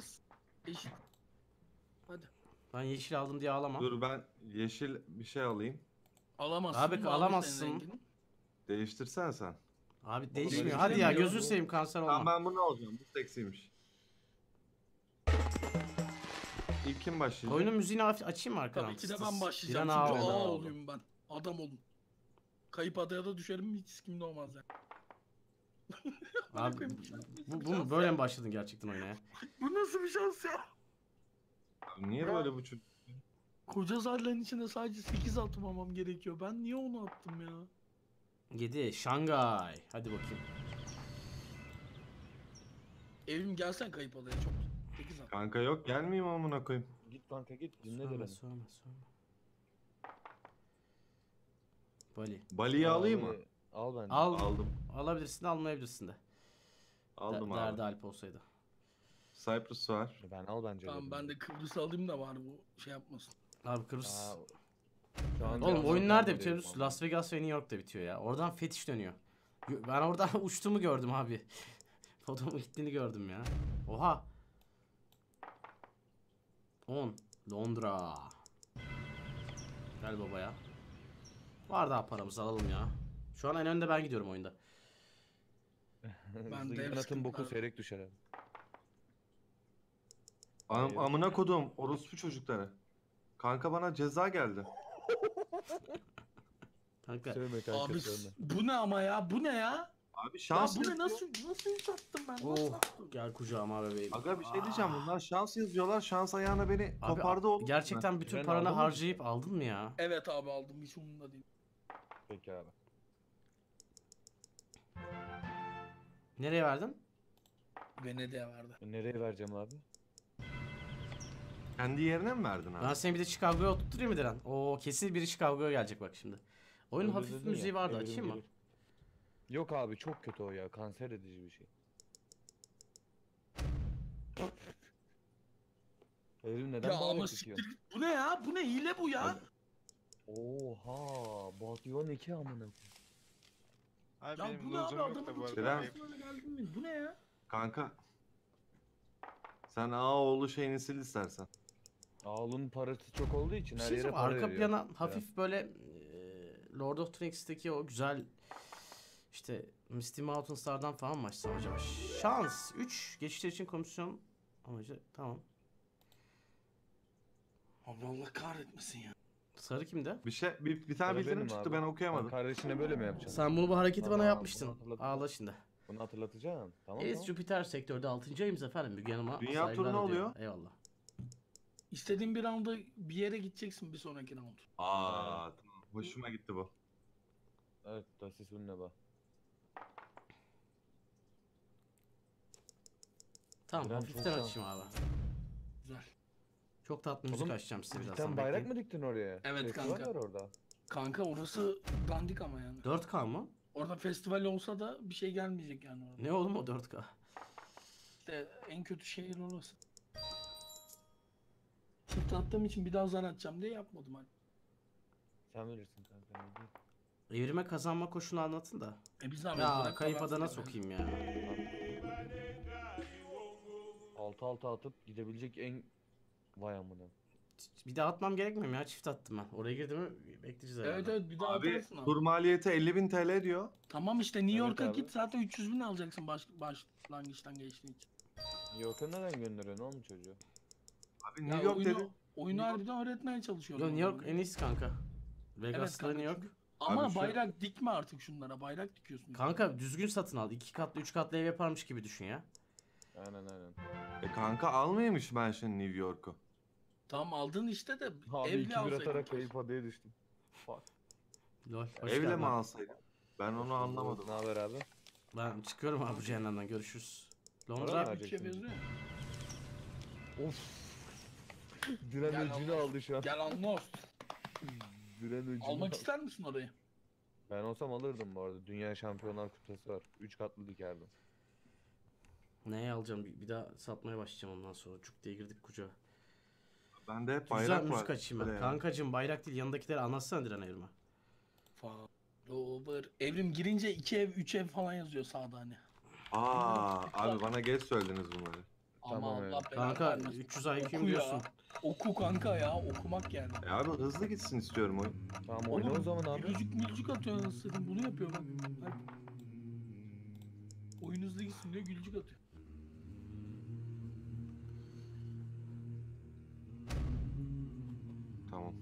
alacağız. Yeşil. Hadi. Ben yeşil aldım diye ağlama. Dur ben yeşil bir şey alayım. Alamazsın. Abi alamazsın. Değiştirsen sen. Abi değişmiyor. Hadi ya gözünü seveyim kanser olma. Tamam ben bunu alacağım. Bu seksiymiş. İlk kim başlayacak? Oyunun müziğini açayım mı arkadan? Tabii ki de ben başlayacağım. Çünkü ağa olayım ben. Adam olun. Kayıp adaya da düşerim hiç kimde olmaz yani. Abi bu mu? Böyle mi başladın gerçekten oynaya? Bu nasıl bir şans ya? Niye ya, böyle bu çocuk? Koca zarların içinde sadece 8 atmamam gerekiyor. Ben niye onu attım ya? 7 Şangay. Hadi bakayım. Evim gelsen kayıp adaya çok. 8 at. Kanka yok gelmeyeyim amına koyayım. Git kanka git dinle de beni. Sorma. Bali. Bali'yi alayım mı? Al ben. Aldım. Alabilirsin, almayabilirsin de. Aldım abi. Nerede Alp olsaydı. Cyprus var. Ben al bence. Tamam ben de Kıbrıs alayım da var bu şey yapmasın. Abi Kıbrıs. Oğlum oyun nerede bitiyor? Las Vegas ve New York'ta bitiyor ya. Oradan fetiş dönüyor. Ben oradan uçtuğumu gördüm abi. Fotoğrafımı gittiğini gördüm ya. Oha. 10. Londra. Gel baba ya. Var daha paramız alalım ya. Şu an en önde ben gidiyorum oyunda. Ben de yanatın boku seyrek düşer abi. Amına kodum orospu çocukları. Kanka bana ceza geldi. Kanka. Kanka abi söyleme. Bu ne ama ya? Bu ne ya? Abi şans. Ya bu ne nasıl sattım ben? Oh, gel kucağıma bebeğim. Aga bir şey diyeceğim. Bunlar şans yazıyorlar. Şans ayağına beni abi, kopardı oldu. Gerçekten ben. Bütün ben paranı harcayıp aldın mı ya? Evet abi aldım. Hiç umurumda değil. Peki abi. Nereye verdin? Venedik'e verdim. Nereye vereceğim abi? Kendi yerine mi verdin abi? Ben seni bir de Chicago'ya oturtturayım mı Diren? Oo kesin biri Chicago'ya gelecek bak şimdi. Oyunun hafif müziği vardı açayım mı? Yok abi çok kötü o ya. Kanser edici bir şey. Evrim neden bağlı tutuyor? Bu ne ya? Bu ne hile bu ya? Abi. Oha. Batıyor ne ki amına? Abi ya benim bu ne abi adamın içinden geldin mi? Bu ne ya? Kanka. Sen Ağaoğlu şeyini sil istersen. Ağaoğlu'nun parası çok olduğu için her yere para veriyor. Arka plana hafif böyle Lord of the Rings'teki o güzel işte Misty Mountain Star'dan falan mı açsam acaba? Şans 3 geçişler için komisyon amacı tamam. Abi Allah kahretmesin ya. Sarı kimde? Bir tane bildirim çıktı ben okuyamadım. Kardeşine böyle mi yapacaksın? Sen bunu bu hareketi bana yapmıştın. Ağla şimdi. Bunu hatırlatacağım. Tamam. Evet, Jüpiter sektörde 6. ayımız efendim. Müge Hanım'a dünya turu ne oluyor? Eyvallah. İstediğin bir anda bir yere gideceksin bir sonraki round. Aa, tamam. Hoşuma gitti bu. Evet, tahsis önüne bak. Tamam, hafiften açayım abi. Güzel. Çok tatlı müzik açacağım size birazdan. Sen bayrak mı diktin oraya? Evet kanka. Orada. Kanka orası dandik ama yani. 4K mı? Orada festival olsa da bir şey gelmeyecek yani orada. Ne oğlum o 4K? İşte en kötü şehir orası. Çift attığım için bir daha zar atacağım diye yapmadım hani. Sen bilirsin kanka. Evrime kazanma koşunu anlatın da. Biz ya kayıp adana sokayım ya. 6-6 atıp gidebilecek en... Vay amına. Bir daha atmam gerekmiyor ya çift attım ben. Oraya girdim bekleyeceğiz herhalde. Evet evet bir daha atarsın abi. Tur maliyeti 50.000 TL diyor. Tamam işte New York'a evet git zaten 300.000 alacaksın başlangıçtan geçtiğin için. New York'a neden gönderiyorsun oğlum çocuğu? Abi New York dedi. Oyunu harbiden öğretmeye çalışıyor. New York en iyisi kanka. Vegas'ta evet, New York. Ama abi, bayrak dikme artık şunlara bayrak dikiyorsun. Kanka yani düzgün satın al. 2 katlı 3 katlı ev yaparmış gibi düşün ya. Aynen. Kanka almayaymış ben şimdi New York'u. Tam aldın işte de abi evle alsaydın. Abi kayıp adaya düştüm. Fuck. Lol, evle mi alsaydın? Ben onu anlamadım. Ne haber abi? Ben çıkıyorum abi bu cehennemden görüşürüz. Londra of. Diren öcünü aldı şu an. Gel anlost. Almak ister misin orayı? Ben olsam alırdım bu arada. Dünya Şampiyonlar Kupası var. 3 katlı dikerdim. Neye alacağım? Bir daha satmaya başlayacağım ondan sonra. Cuk diye girdik kucağa. Ben de hep bayrak var. Kankacığım bayrak değil yanındakileri anlatsana Diren Evrim'e. Evrim girince 2 ev 3 ev falan yazıyor sağda hani. Aa abi bana geç söylediniz bunları. Ama tamam, Allah kanka 300 IQ'm diyorsun. Ya. Oku kanka ya, okumak geldi. Yani. Abi hızlı gitsin istiyorum oyun. Tamam oyna o zaman abi. Gülücük atıyor istedim, bunu yapıyorum ben. Oyun hızlı gitsin diyor, gülücük atıyor. Tamam.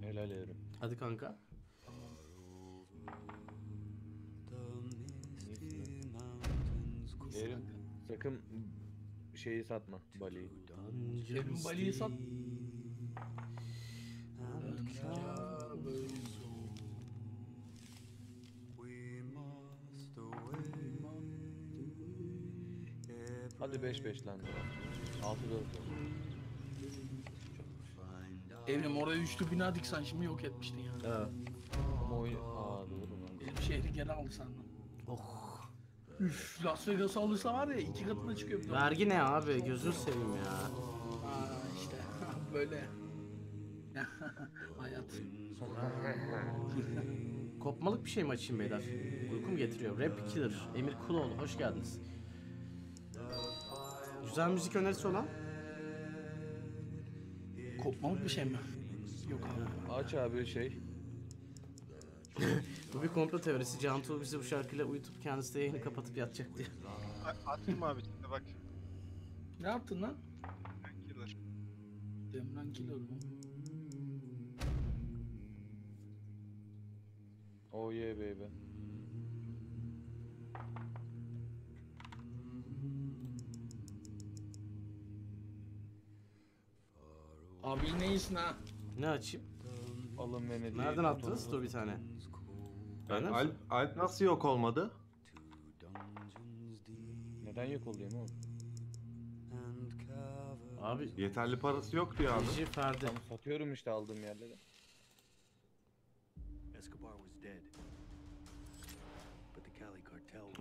Helal ederim. Hadi kanka. Erim sakın şeyi satma, Bali'yi. Erim Bali'yi sat. Hadi 5-5 lan. 6-4. Evrim oraya üçlü bina diksen şimdi yok etmiştin yani. Evet. Ama oyun... Aaa doğru. Benim şehri geri aldı sandım. Oh. Üff, Las Vegas'ı alırsa var ya 2 katına çıkıyor. Vergi ne abi, gözünü seveyim ya. Aaa işte böyle. Hayat. Kopmalık bir şey mi açayım beyler? Uykum getiriyor. Rap Killer, Emir Kuloğlu hoş geldiniz. Güzel müzik önerisi olan? Kopmalık bir şey mi? Yok abi. Aç abi şey. Bu bir komplo teorisi. Cantuğ bizi bu şarkıyla uyutup kendisi de yayını kapatıp yatacak diye. Attım abi şimdi bak. Ne yaptın lan? Demran Killer. Demran Killer mı? Oh yeah baby. Abi yine iyisin ha. Ne açayım? Alın beni. Nereden attınız? Dur bir tane. Ben Alp nasıl yok olmadı? Neden yok oluyor mu? Abi yeterli parası yok diyor abi. Tamam, satıyorum işte aldığım yerlere.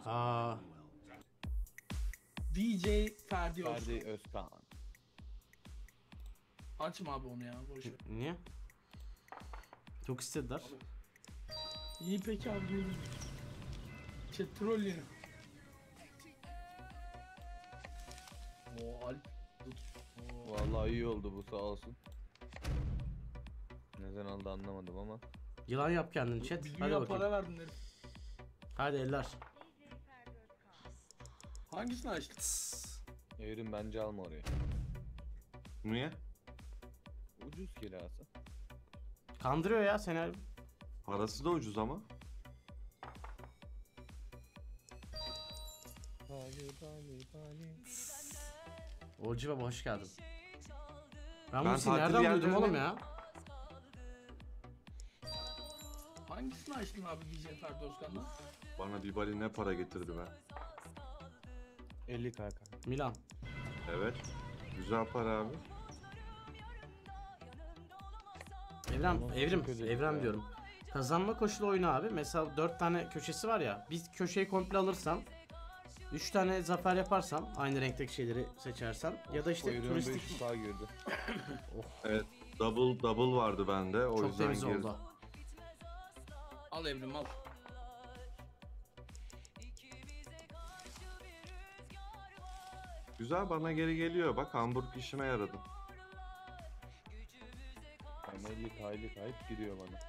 Aa. DJ Ferdi Özkan. Ferdi Özkan. Açma abi onu ya, boşver. Niye? Çok istediler. İyi peki abi, görürüz. Çetrol yine. Oo Alp. Vallahi iyi oldu bu, sağ olsun. Neden aldı anlamadım ama. Yılan yap kendini chat. Hadi bakayım. Para verdim derim. Hadi eller. Hangisini açtın? Evrim bence alma orayı. Niye? Ucuz kirası. Kandırıyor ya seni. Parası da ucuz ama. Olcu baba hoş geldin. Ben bu seni nereden buldum oğlum ya? Hangisini açtın abi DJ Ferdi Özkan'dan? Bana Dibali ne para getirdi be? 50 kanka. Milan. Evet. Güzel para abi. Evrim diyorum. Kazanma koşulu oyunu abi. Mesela 4 tane köşesi var ya. Bir köşeyi komple alırsan, 3 tane zafer yaparsan, aynı renkteki şeyleri seçersen ya da işte turistik daha girdi. Oh. Evet, double vardı bende. O çok temiz girdi. Oldu. Al Evrim al. Güzel, bana geri geliyor. Bak Hamburg işime yaradı. Aylık ayıp giriyor bana.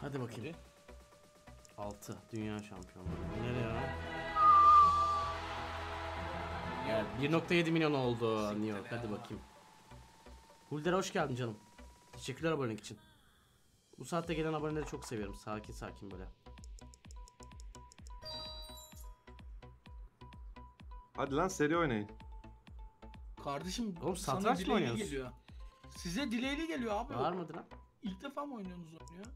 Hadi bakayım. 6 dünya şampiyonu. Nereye ya? 1.7 milyon oldu New York. Hadi bakayım. Hulder'a hoş geldin canım. Teşekkürler abonelik için. Bu saatte gelen aboneleri çok seviyorum. Sakin sakin böyle. Hadi lan seri oynayın. Kardeşim oğlum, sana dileyli geliyor. Size dileyli geliyor abi. Varmadı lan. İlk defa mı oynuyorsunuz oynuyor?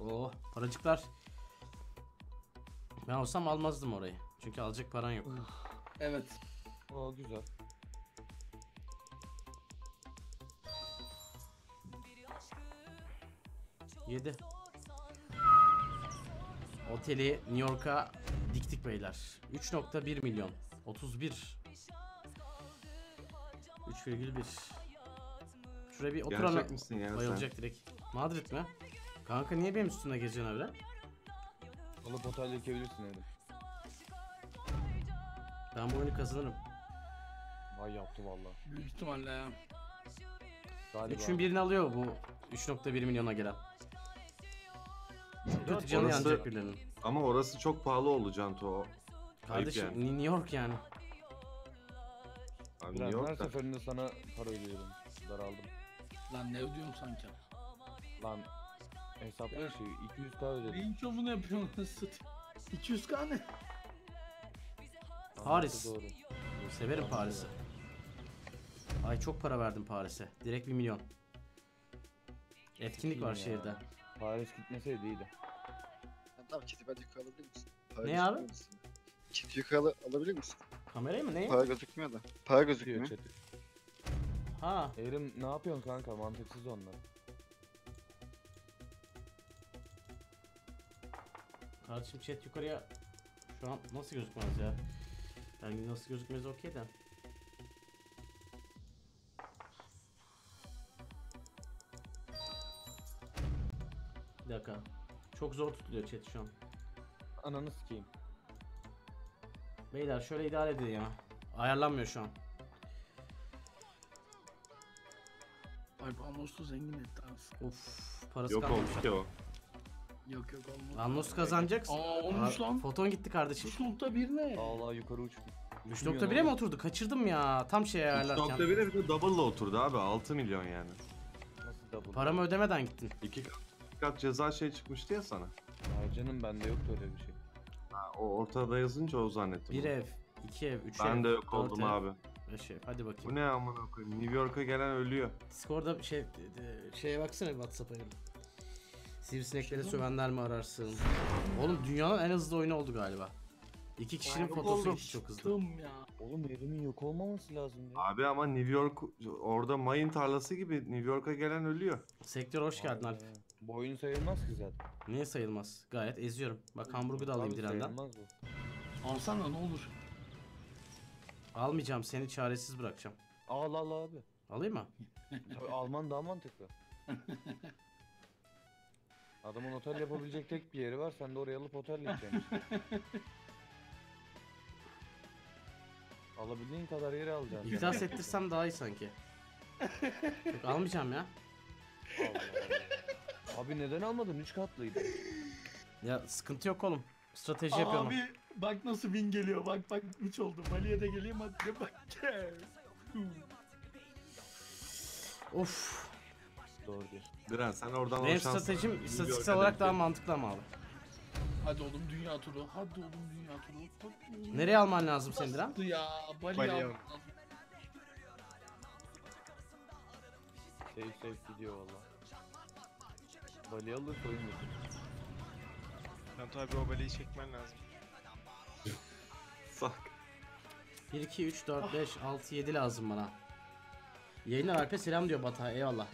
Oo paracıklar. Ben olsam almazdım orayı. Çünkü alacak paran yok. Evet. O güzel. Yedi. Oteli New York'a diktik beyler. 3.1 milyon. 31. 3,1. Şuraya bir oturana bayılacak sen direkt. Madrid mi? Kanka niye benim üstümde gezeceksin öyle? Alıp otelde yıkayabilirsin öyle. Ben bu oyunu kazanırım. Vay yaptı valla. Büyük ihtimalle ya. 3'ün birini alıyor bu 3.1 milyona gelen. Kötü canı orası, yanacak birilerinin. Ama orası çok pahalı oldu Cantuğ. Kardeşim yani. New York yani. Abi New York'ta. Her seferinde sana para ödüyorum. Daraldım. Lan ne ödüyorum sanki? Lan hesaplar şey 200k ödedim. Neyin çomunu yapıyorsun nasıl? 200k ne? Paris. Doğru. Severim Paris'i. Ay çok para verdim Paris'e. Direkt 1 milyon. Etkinlik var ya şehirde. Paris gitmeseydi iyiydi. Tamam kiti bence alabilir misin? Paris ne abi? Kiti yukarı alabilir misin? Kamerayı mı? Neyi? Para gözükmüyor da. Para gözükmüyor. Ha. Evrim ne yapıyorsun kanka? Mantıksız onlar. Kardeşim chat yukarıya şu an nasıl gözükmez ya? Yani nasıl gözükmez okey de. Bir dakika. Çok zor tutuluyor chat şu an. Ananı sikeyim. Beyler şöyle idare edin ya. Ayarlanmıyor şu an. Ay bu Amos'u zengin etti anasını. Of parası yok kalmış. Yok olmuş yok yok olmuş. Amos'u kazanacaksın. Aa olmuş lan. Foton gitti kardeşim. 3.1 ne? Vallahi yukarı uçtu. 3.1'e mi oturdu? Kaçırdım ya. Tam şeye ayarlarken. 3.1'e bir de double'la oturdu abi. 6 milyon yani. Nasıl double? Paramı ödemeden gittin. 2 kat ceza şey çıkmıştı ya sana. Ay canım bende yoktu öyle bir şey. Ha, o ortada yazınca o zannettim. Bir onu. Ev, 2 ev, 3 ev. Ben de yok oldum ev, abi. 5 ev. Hadi bakayım. Bu ne amına koyayım? New York'a gelen ölüyor. Discord'da şeye baksana WhatsApp'a gel. Sivrisineklere sövenler mi ararsın? Oğlum dünyanın en hızlı oyunu oldu galiba. 2 kişinin ay, fotosu gitti çok hızlı. Ya. Oğlum evimin yok olmaması lazım ya. Abi ama New York orada mayın tarlası gibi New York'a gelen ölüyor. Sektör hoş geldin Alp. Bu oyun sayılmaz ki zaten. Niye sayılmaz? Gayet eziyorum. Bak Hamburg'u da alayım direnden. Alsana ne olur. Almayacağım seni çaresiz bırakacağım. Al al abi. Alayım mı? Tabii, Alman daha mantıklı. Adamın otel yapabilecek tek bir yeri var. Sen de oraya alıp otel yapacaksın. Alabildiğin kadar yeri alacaksın. İhlas ettirsem daha iyi sanki. Yok, almayacağım ya. Allah Allah. Abi neden almadın? 3 katlıydı. Ya sıkıntı yok oğlum. Strateji aa, yapıyorum. Abi bak nasıl win geliyor. Bak bak 3 oldu. Mali'ye de geleyim hadi bak. Of. Doğru diyor. Diren sen oradan benim o şansı. Benim stratejim istatistiksel olarak daha mantıklı ama abi. Hadi oğlum dünya turu. Hadi oğlum dünya turu. Nereye alman lazım senin Diren? Ya Bali'ye alman lazım. Seyf gidiyor valla. Bali alır koyun mu? Cantu abi o Bali'yi çekmen lazım. Fuck. 1, 2, 3, 4, 5, 6, 7 lazım bana. Yayınlar Alp'e selam diyor Batay eyvallah.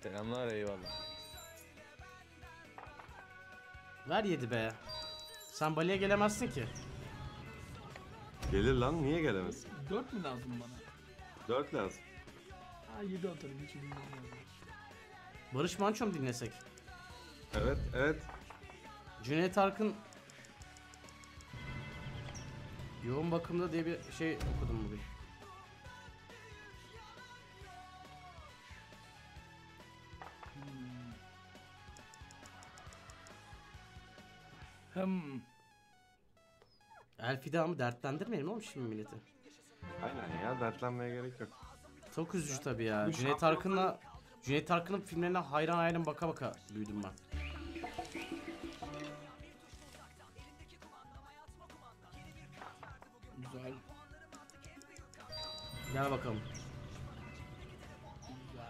Selamlar eyvallah. Ver 7 be. Sen Bali'ye gelemezsin ki. Gelir lan niye gelemezsin? 4 mü lazım bana? 4 lazım. Ha 7 atarım hiç bilmiyorum. Barış Manço mu dinlesek? Evet, evet. Cüneyt Arkın yoğun bakımda diye bir şey okudum bugün. Elfida mı? Dertlendirmeyelim oğlum şimdi milleti. Aynen ya dertlenmeye gerek yok. Çok üzücü tabi ya. Cüneyt Arkın'ın filmlerine hayran baka büyüdüm ben. Güzel. Gel bakalım. Güzel.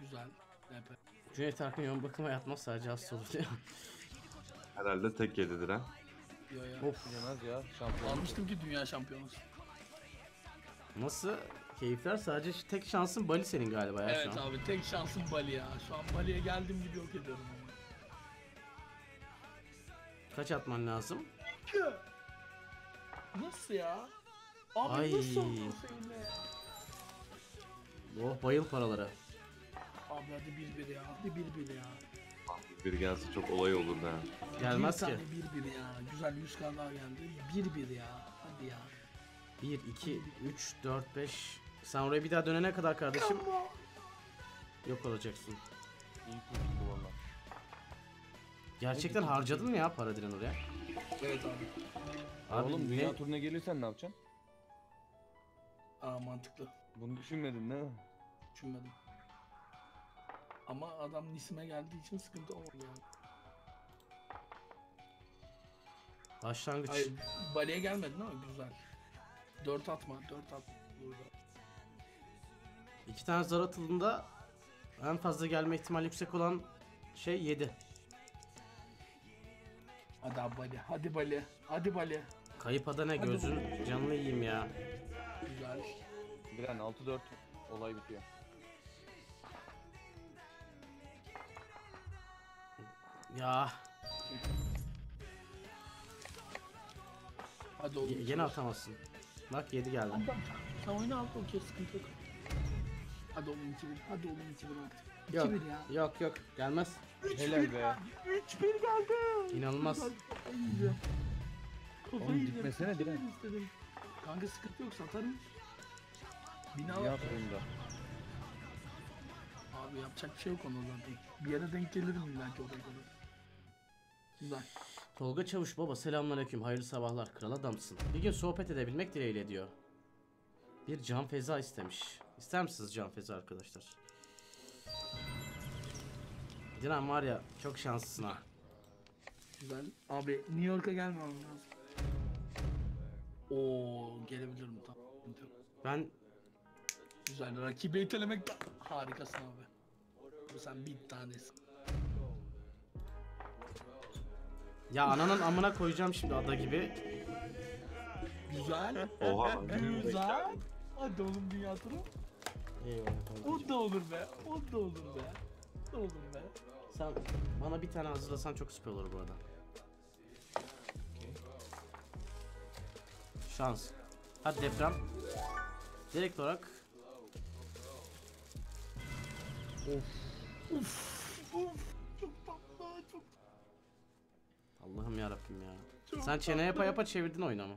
Güzel. Cüneyt Arkın yoğun bakıma yatmaz sadece hasta olur diyor. Herhalde tek yedidir ha. Yo ya. Of. Yemez ya. Şampiyon. Almıştım ki dünya şampiyonu. Nasıl? Keyifler sadece tek şansın Bali senin galiba ya evet şu an. Evet abi tek şansın Bali ya. Şu an Bali'ye geldim gibi yok ediyorum. Kaç atman lazım? 2. Nasıl ya? Abi ay, nasıl oldu seninle ya? Oh, bayıl paralara. Abi hadi bir ya, hadi bir ya. Bir gelse çok olay olur da. Gelmez bir ki. Bir ya. Güzel 100k daha geldi. Bir ya. Hadi ya. 1, 2, 3, 4, 5. Sen oraya bir daha dönene kadar kardeşim. Yok olacaksın. İyi kurtuldu valla. Gerçekten harcadın mı ya para diren oraya? Evet abi. Oğlum dünya turuna gelirsen ne yapacaksın? Aa mantıklı. Bunu düşünmedin değil mi? Düşünmedim. Ama adam Nisim'e geldiği için sıkıntı olmuyor yani. Başlangıç. Hayır, baleye gelmedin ama güzel. 4 atma, 4 at burada. 2 tane zar atıldığında en fazla gelme ihtimali yüksek olan şey 7. Hadi abi bale, hadi bale, hadi bale. Kayıp adana gözün canını yiyeyim ya. Güzel. Bilen 6-4 olay bitiyor. Ya. Hadi oğlum. Yine atamazsın. Bak 7 geldi. Sen oyna alt okey sıkıntı yok. Hadi oğlum 2-1. Hadi oğlum 2-1 artık. 2-1 ya. Yok yok gelmez. 3-1 geldi. 3-1 geldi. İnanılmaz. Oğlum gitmesene Diren. Kanka sıkıntı yok satarım. Bina var. Abi yapacak bir şey yok ondan zaten. Bir yere denk gelirim belki oraya kadar. Güzel. Tolga Çavuş baba selamünaleyküm. Hayırlı sabahlar. Kral adamsın. Bir gün sohbet edebilmek dileğiyle diyor. Bir can feza istemiş. İster misiniz can feza arkadaşlar? Diren var ya çok şanslısın ha. Güzel. Abi New York'a gelmem lazım. Ooo gelebilirim tam. Ben... Güzel rakibi itelemek de... Harikasın abi. Sen bir tanesin. Ya ananın amına koyacağım şimdi ada gibi. Güzel. Oha. Güzel. Hadi oğlum dünya turu. O da olur be. O da olur be. O da olur be. Sen bana bir tane hazırlasan çok süper olur bu arada. Şans. Hadi deprem. Direkt olarak. Of. Of. Of. Çok tatlı. Çok. Allah'ım yarabbim ya. Çok sen çene yapa çevirdin oyunu ama.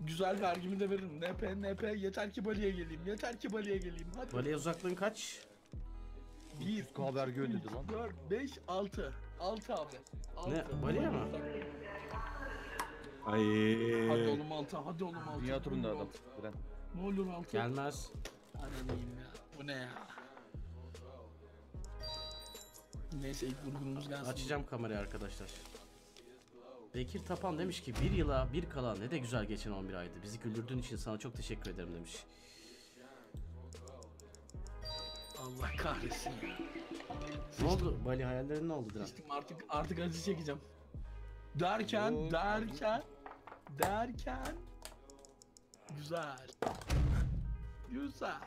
Güzel vergimi de veririm. NP. Yeter ki Bali'ye geleyim. Hadi. Bali'ye uzaklığın kaç? 1. Vergi ödedi lan. 4, 5, 6. 6 abi. 6. Ne? Bali'ye mi? Ay. Hadi oğlum 6. Dünya turunda adam. Diren. Ne olur 6. Gelmez. Ananayım ya. Bu ne ya? Neyse ilk vurgunumuz gelsin. Açacağım kamerayı arkadaşlar. Bekir Tapan demiş ki bir yıla bir kala ne de güzel geçen 11 aydı. Bizi güldürdüğün için sana çok teşekkür ederim demiş. Allah kahretsin ya. Ne oldu? Bali hayallerin ne oldu Diren? Artık acı çekeceğim. Derken. Güzel. Güzel.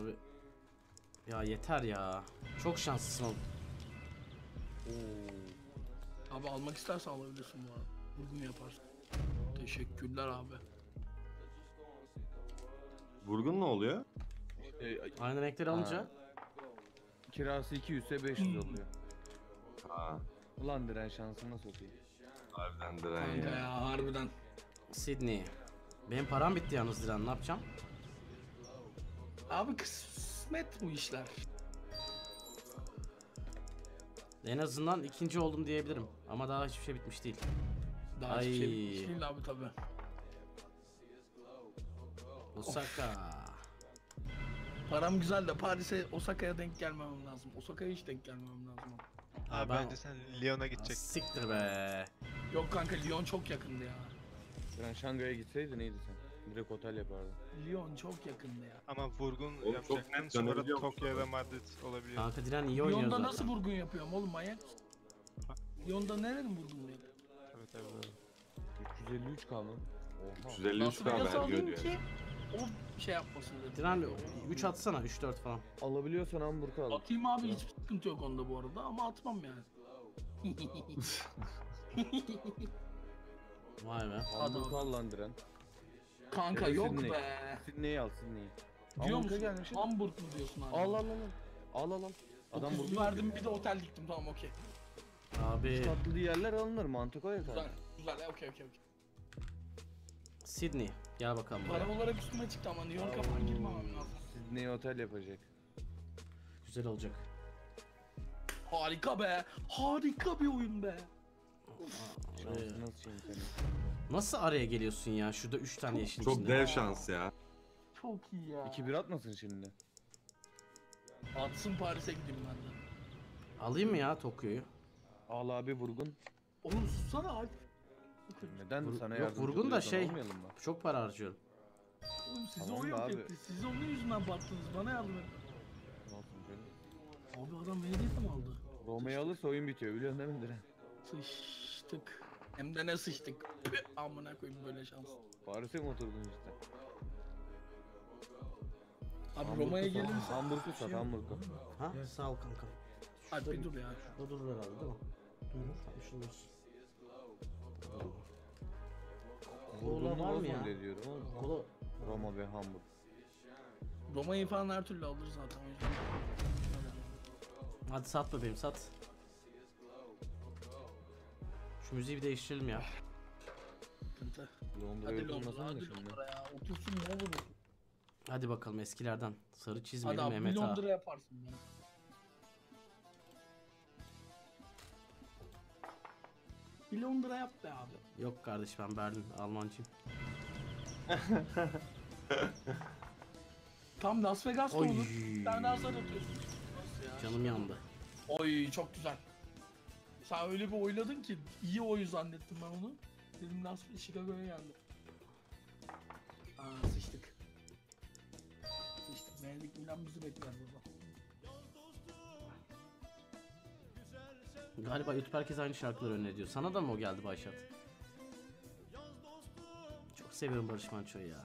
Abi. Ya yeter ya. Çok şanslısın oğlum. Oo. Abi almak istersen alabilirsin bu arada. Vurgun yaparsın. Teşekkürler abi. Vurgun ne oluyor? Aynı renkleri alınca. Kirası 200'e 500 oluyor. Ha. Ulan Diren şansını nasıl okuyayım? Harbiden Diren ya. Harbiden. Sydney. Benim param bitti yalnız Diren, ne yapacağım? Abi kısmet bu işler. En azından ikinci oldum diyebilirim. Ama daha hiçbir şey bitmiş değil. Daha ay, hiçbir şey bitmiş değil abi tabi. Osaka. Of. Param güzel de Paris'e, Osaka'ya denk gelmemem lazım. Osaka'ya hiç denk gelmemem lazım. Abi bence sen Lyon'a gideceksin. Siktir be. Yok kanka Lyon çok yakındı ya. Sen Şangay'a gitseydin iyiydi sen. Direkt otel yapardın. Lyon çok yakındı ya. Ama vurgun yapacak. En sonra Tokyo ve Madrid olabilir. Kanka Diren iyi oynuyor Lyon'da zaten. Nasıl vurgun yapıyorum oğlum manyak? Lyon'da nerenin vurgununu yapıyor? Tabii. 353 kaldı. Oha. 353 kaldı diyor. O şey yapmasın dedi. Diren 3 atsana 3-4 falan. Alabiliyorsan Hamburg'a al. Atayım abi hiç sıkıntı yok onda bu arada ama atmam yani. Vay be. Adam falan diren. Kanka evet, yok Sydney. Be. Sydney'i al, Sydney'i. Diyor musun? Gelmişim. Hamburg mu diyorsun abi? Al al al. Al al al. Adam bunu verdim, bir de otel diktim, tamam okey. Abi. Tatlı yerler alınır, mantık o ya. Güzel, güzel, okey okey okey. Sydney, gel bakalım. Para olarak üstüme çıktı ama New York'a falan girmemem lazım. Sydney'e otel yapacak. Güzel olacak. Harika be, harika bir oyun be. Nasıl araya geliyorsun ya? Şurada 3 tane çok, yeşil. Çok dev şans ya. Çok iyi ya. 2-1 atmasın şimdi. Atsın, Paris'e gideyim ben de. Alayım mı ya Tokyo'yu? Al abi vurgun. Oğlum sussana abi. Neden sana yardımcı oluyor? Vurgun da şey, çok para harcıyorum. Oğlum sizi tamam o yok etti. Siz onun yüzünden battınız, bana yardım edin. Abi adam Venedik'e mi aldı? Roma'yı alırsa oyun bitiyor, biliyorsun değil mi Diren? Sıçtık. Hem de ne sıçtık. Amına koyayım böyle şans. Paris'e mi oturdun işte? Abi Roma'ya gelirse... Hamburg'u sat, Hamburg'u. Ha? Ya, sağ ol kanka. Hadi bir dur ya. Şurada durur herhalde değil mi? Durur. Kola var mı ya? Kola... Roma ve Hamburg. Roma'yı falan her türlü alır zaten. Hadi sat bebeğim, sat. Şu müziği bir değiştirelim ya. Hadi Londra, hadi Londra ya. Otursun ne olur. Hadi bakalım eskilerden. Sarı çizmeli Mehmet Ağa. Hadi abi Londra yaparsın ya. Bir Londra yap be abi. Yok kardeş, ben Berlin, Almancıyım. Tam Las Vegas'ta olur. Sen daha sonra atıyorsun. Ya. Canım yandı. Oy çok güzel. Sen öyle bir oyladın ki iyi oyu zannettim ben onu. Dedim Las Vegas'a, Chicago'ya geldi. Aa sıçtık. Sıçtık. Beğendik Milan bizi bekler burada. Galiba YouTube herkes aynı şarkıları öneriyor. Sana da mı o geldi Bayşat? Çok seviyorum Barış Manço'yu ya.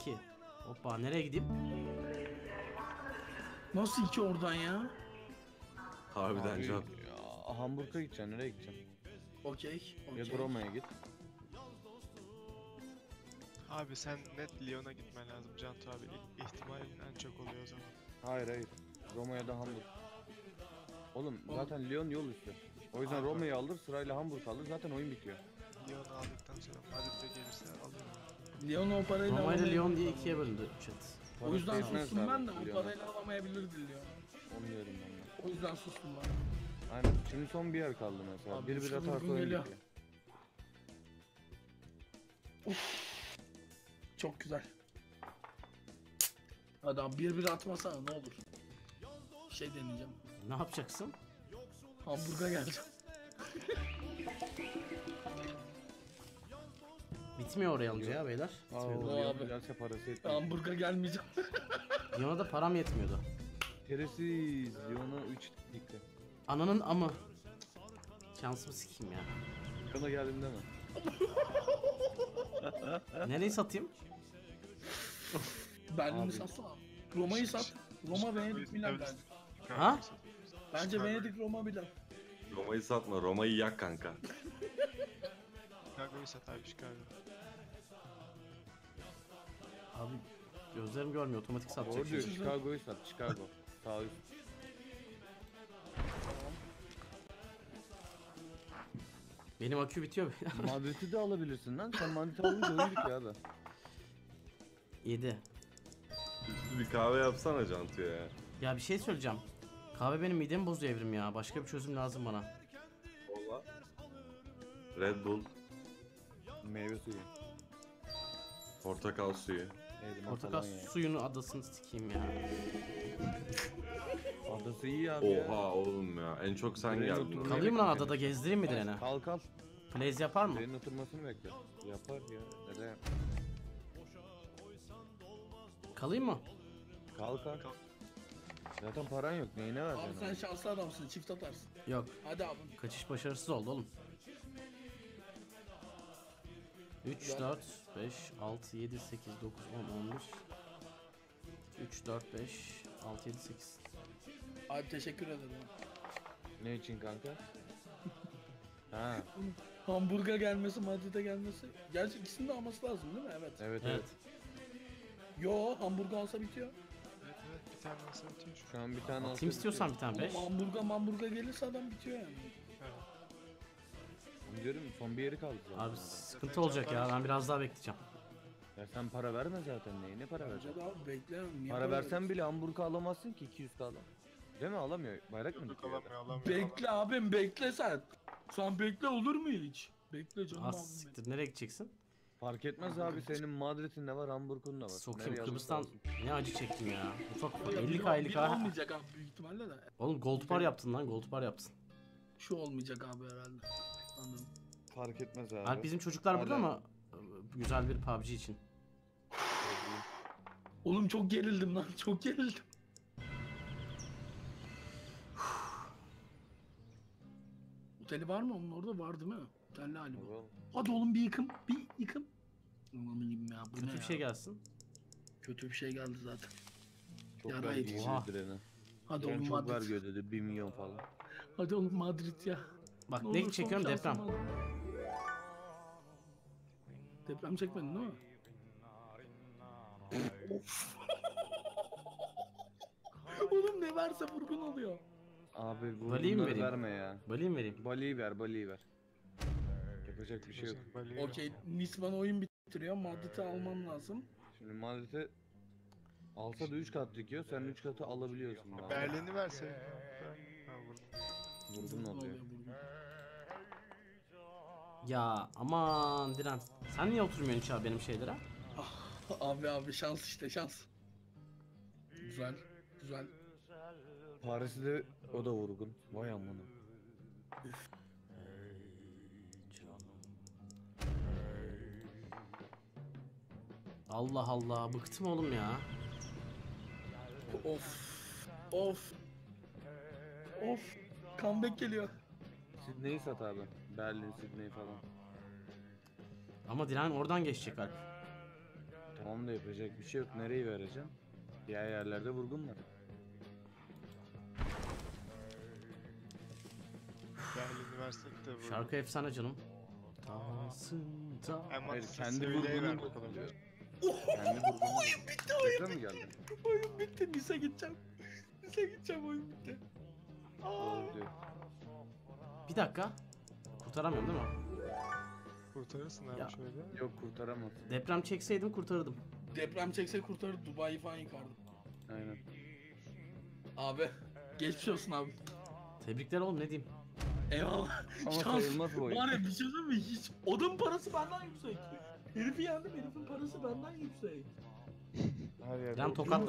2. Hoppa, nereye gideyim? Nasıl 2 oradan ya? Harbiden can. Hamburg'a gideceksin, nereye gideceksin? Okey. Ya Roma'ya git. Abi sen net Lyon'a gitmen lazım Cantuğ abi. İhtimalin en çok oluyor o zaman. Hayır hayır. Roma'ya da Hamburg. Oğlum zaten Lyon yol üstü. O yüzden Roma'yı alır, sırayla Hamburg alır, zaten oyun bitiyor. Lyon'u aldıktan sonra Paris'e gelirse alırım. Lyon o parayla Roma'yla Lyon diye ikiye bölündü chat. O yüzden sustum ben de, o parayla alamayabilirdi Lyon. Onu diyorum ben de. O yüzden sustum ben. Aynen, şimdi son bir yer kaldı mesela. Abi, bir atarsa oyun bitiyor. Uff. Çok güzel. Hadi abi bir atmasana ne olur. Bir şey deneyeceğim. Ne yapacaksın? Hamburg'a geleceğim. Bitmiyor oraya alınca ya beyler. Hamburg'a gelmeyeceğim. Lyon'a da param yetmiyordu. Teresiz Lyon'a 3 dikti. Ananın amı. Şansımı sikeyim ya. Lyon'a geldim deme. Nereyi satayım? Berlin'i satsana. Roma'yı sat. Roma ve Milan geldi. Ha? Bence Venedik, Roma bile. Roma'yı satma, Roma'yı yak kanka. Chicago'yu sat abi, Chicago. Abi gözlerim görmüyor, otomatik satacak. Doğru diyor, Chicago'yu sat, Chicago. Sağ üst. Benim akü bitiyor. Madrid'i de alabilirsin lan, sen Madrid'i alınca öldük ya da. 7. Bir kahve yapsana Cantu'ya ya. Ya bir şey söyleyeceğim. Kahve benim midemi bozuyor Evrim ya. Başka bir çözüm lazım bana. Valla. Red Bull. Meyve suyu. Portakal suyu. Portakal suyunu yani. Adasını sikeyim ya. Adası iyi abi. Oha ya. Oğlum ya. En çok sen geldin. Kalayım lan adada, gezdireyim mi Diren'e? Kalk kalk. Plays yapar mı? Diren'in oturmasını bekle. Yapar ya. Neden? Kalayım mı? Kalk kalk. Zaten paran yok, neyine ver? Abi sen şanslı adamsın, çift atarsın. Yok. Hadi abi. Kaçış başarısız oldu oğlum. 3, 4, 5, 6, 7, 8, 9, 10, 11. 3, 4, 5, 6, 7, 8. Abi teşekkür ederim. Ne için kanka? Ha. Hamburg'a gelmesi, Madrid'e gelmesi. Gerçi ikisinin de alması lazım değil mi? Evet. Evet, evet. Yo, Hamburg'a alsa bitiyor. Evet, evet, bir tane alsa bitiyor. Şu an bir tane alsa istiyorsan bir tane be. Hamburg'a gelirse adam bitiyor yani. Evet. Diyorum son bir yeri kaldı. Zaten. Abi sıkıntı olacak ya, ben biraz daha bekleyeceğim. Ya sen para verme zaten neyine para vereceksin? Abi beklemem. Para versen bile Hamburg'a alamazsın ki 200k alam. Değil mi? Alamıyor. Bayrak mı dikiyor? Alamıyor. Bekle abim, bekle sen. Sen bekle olur mu hiç? Bekle canım abim. Siktir, nereye gideceksin? Fark etmez abi, senin Madrid'in ne var, Hamburg'un da var. Sokayım Kıbrıs'tan ne acı çektim ya. Ufak 50k'lık ha. Olmayacak abi büyük ihtimalle de. Oğlum gold bar yaptın lan, gold bar yaptın. Şu olmayacak abi herhalde. Anladım. Fark etmez abi. Alp bizim çocuklar burada ama güzel bir PUBG için. Oğlum çok gerildim lan, çok gerildim. Oteli var mı onun orada, var değil mi? Otelli hali bu. Oğlum. Hadi oğlum bir yıkım, bir yıkım. Aman ya, bu kötü ne bir ya? Şey gelsin. Kötü bir şey geldi zaten. Çok vergi geçirdi Diren'e. Hadi Diren oğlum çok Madrid. Çok vergi ödedi, 1 milyon falan. Hadi oğlum Madrid ya. Bak ne olur, çekiyorum deprem. Deprem çekmedin değil mi? Oğlum ne verse vurgun oluyor. Abi bu verme ya. Bali mi vereyim? Bali ver, Bali ver. Yapacak bir şey yok. Okey, Nisvan oyun bitiriyor. Madrid'i almam lazım. Şimdi Madrid'i alsa da 3 kat dikiyor. Sen 3 katı alabiliyorsun. Berlin'i verse. Vurgun oluyor. Ya aman Diren. Sen niye oturmuyorsun hiç abi benim şeylere? Abi şans işte, şans. Güzel, güzel. Paris'de o da vurgun. Vay amına. Allah Allah, bıktım oğlum ya. Of. Of. Of. Comeback geliyor. Sydney'i sat abi. Berlin, Sydney falan. Ama Diren oradan geçecek abi. Tamam da yapacak bir şey yok. Nereyi vereceğim? Diğer yerlerde vurgun var. Şarkı efsane canım. Hayır, kendi vurgununu bakalım. Kendi vurgununu. Oyun bitti, oyun bitti. Oyun bitti, Nis'e gideceğim. Nis'e gideceğim, oyun bitti. Bir dakika. Kurtaramıyorum değil mi? Kurtarırsın abi ya. Şöyle. Yok kurtaramam. Deprem çekseydim kurtarırdım. Deprem çekse kurtarırdım. Dubai'yi falan yıkardım. Aynen. Abi geçmiş olsun abi. Tebrikler oğlum, ne diyeyim. Eyvallah. Şans. Var ya bir şey mi hiç? Odun parası benden yüksek. Herifi yendim, herifin parası benden yüksek. Her yerde. Can tokatla.